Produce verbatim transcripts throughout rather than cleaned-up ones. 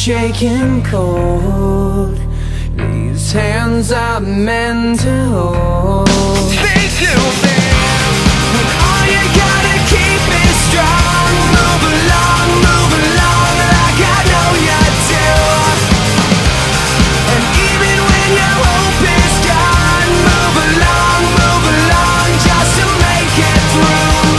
shaking cold. These hands are meant to hold. Think to them when all you gotta keep is strong. Move along, move along like I know you do. And even when your hope is gone, move along, move along just to make it through.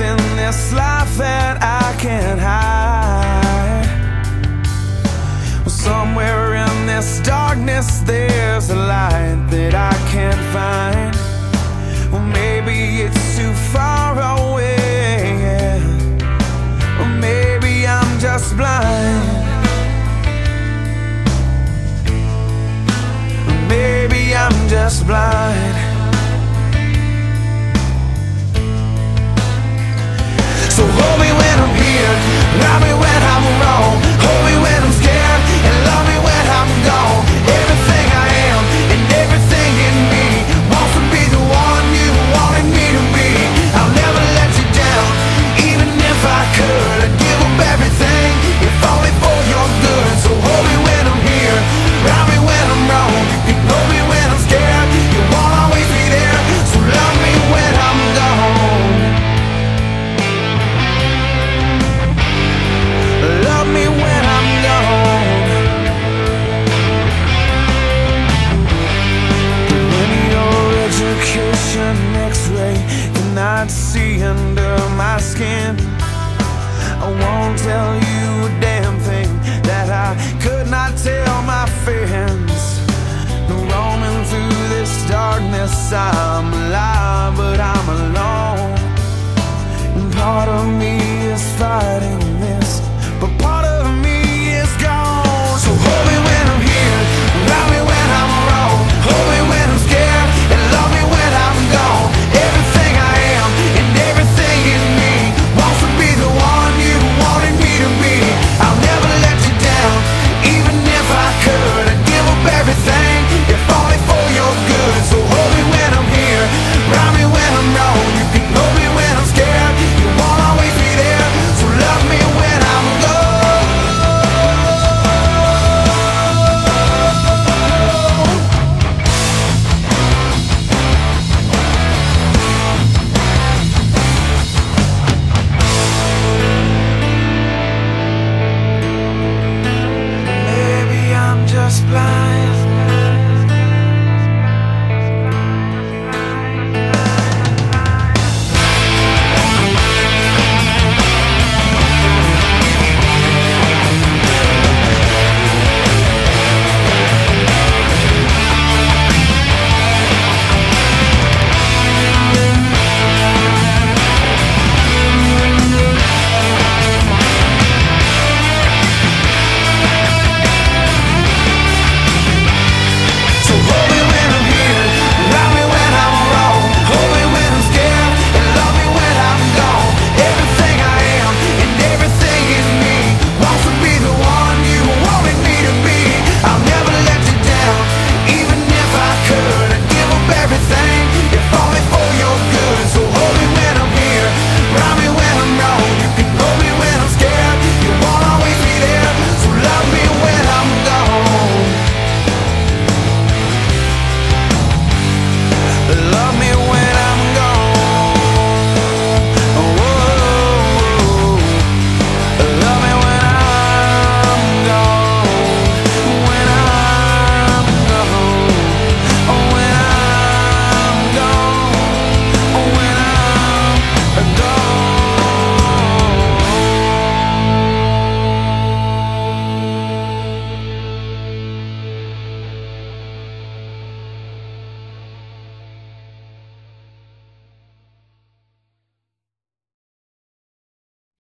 In this life that I can't hide, well, somewhere in this darkness there's a light that I can't find. Well, maybe it's too far away, yeah. Or maybe I'm just blind. Or maybe I'm just blind. So hold me when I'm here, love me when I'm wrong. Hold me when I'm scared, and love me when I'm gone. Everything I am, and everything in me wants to be the one you wanted me to be. I'll never let you down, even if I could. I'd give up everything, if only for your good. So hold me when I'm here, love me when I'm wrong. You know me when I'm scared, you won't always be there. So love me when I'm gone. X-ray cannot see under my skin. I won't tell you a damn thing that I could not tell my friends. No, roaming through this darkness I'm alive, but I'm alone.